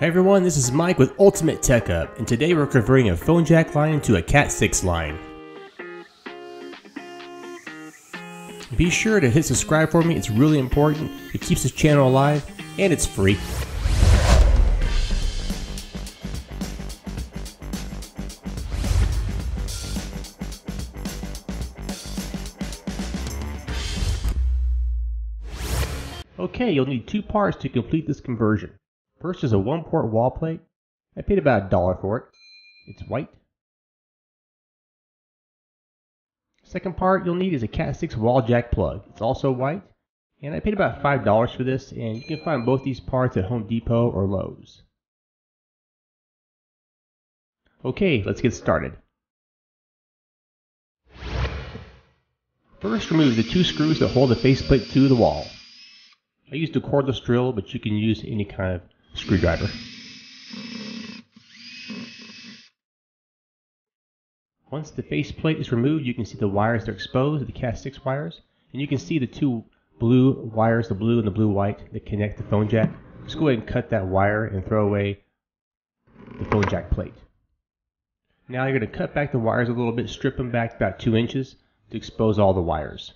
Hey everyone, this is Mike with Ultimate Tech Hub, and today we're converting a phone jack line to a Cat 6 line. Be sure to hit subscribe for me, it's really important, it keeps this channel alive, and it's free. Okay, you'll need two parts to complete this conversion. First is a one-port wall plate. I paid about $1 for it. It's white. Second part you'll need is a Cat 6 wall jack plug. It's also white. And I paid about $5 for this, and you can find both these parts at Home Depot or Lowe's. Okay, let's get started. First, remove the two screws that hold the faceplate to the wall. I used a cordless drill, but you can use any kind of screwdriver. Once the faceplate is removed, you can see the wires that are exposed, the Cat 6 wires, and you can see the two blue wires, the blue and the blue-white, that connect the phone jack. Just go ahead and cut that wire and throw away the phone jack plate. Now you're going to cut back the wires a little bit, strip them back about 2 inches to expose all the wires.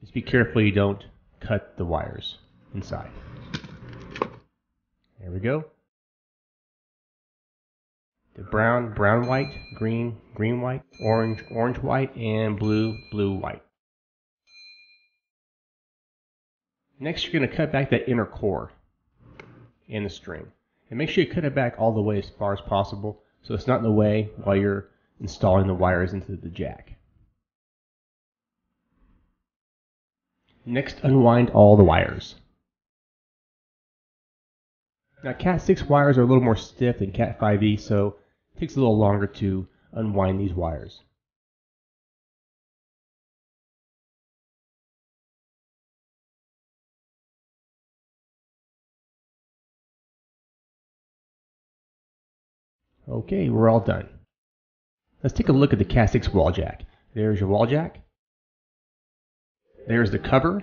Just be careful you don't cut the wires inside. There we go. The brown, brown white, green, green white, orange, orange white, and blue, blue white. Next you're going to cut back that inner core and the string. And make sure you cut it back all the way as far as possible so it's not in the way while you're installing the wires into the jack. Next, unwind all the wires. Now Cat 6 wires are a little more stiff than Cat5e, so it takes a little longer to unwind these wires. Okay, we're all done. Let's take a look at the Cat 6 wall jack. There's your wall jack. There's the cover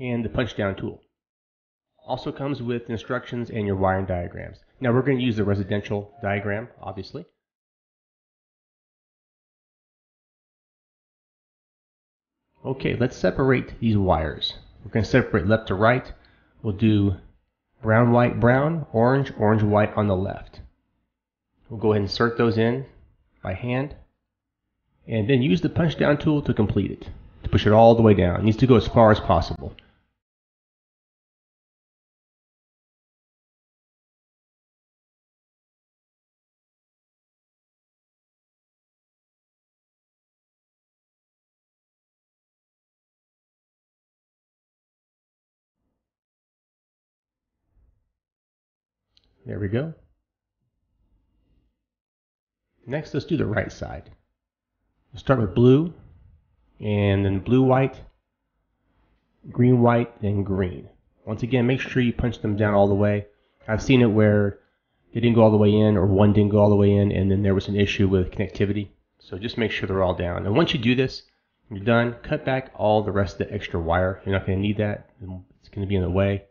and the punch down tool. Also comes with instructions and your wiring diagrams. Now we're going to use the residential diagram, obviously. Okay, let's separate these wires. We're going to separate left to right. We'll do brown, white, brown, orange, orange, white on the left. We'll go ahead and insert those in by hand and then use the punch down tool to complete it. To push it all the way down. It needs to go as far as possible. There we go. Next, let's do the right side. We'll start with blue, and then blue, white, and green. Once again, make sure you punch them down all the way. I've seen it where they didn't go all the way in, or one didn't go all the way in, and then there was an issue with connectivity. So just make sure they're all down. And once you do this, you're done. Cut back all the rest of the extra wire. You're not going to need that. It's going to be in the way.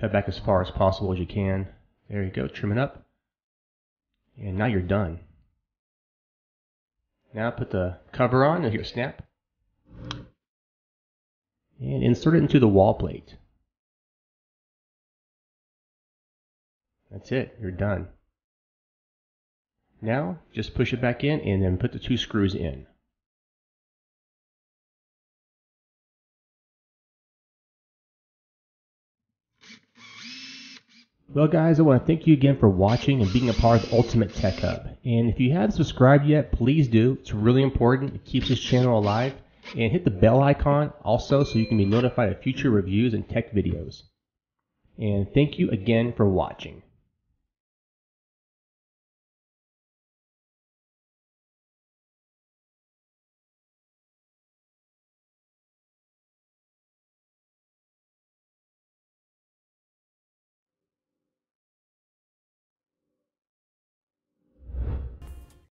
Cut back as far as possible as you can. There you go. Trim it up. And now you're done. Now put the cover on and hear a snap. And insert it into the wall plate. That's it. You're done. Now just push it back in and then put the two screws in. Well guys, I want to thank you again for watching and being a part of Ultimate Tech Hub. And if you haven't subscribed yet, please do. It's really important. It keeps this channel alive. And hit the bell icon also so you can be notified of future reviews and tech videos. And thank you again for watching.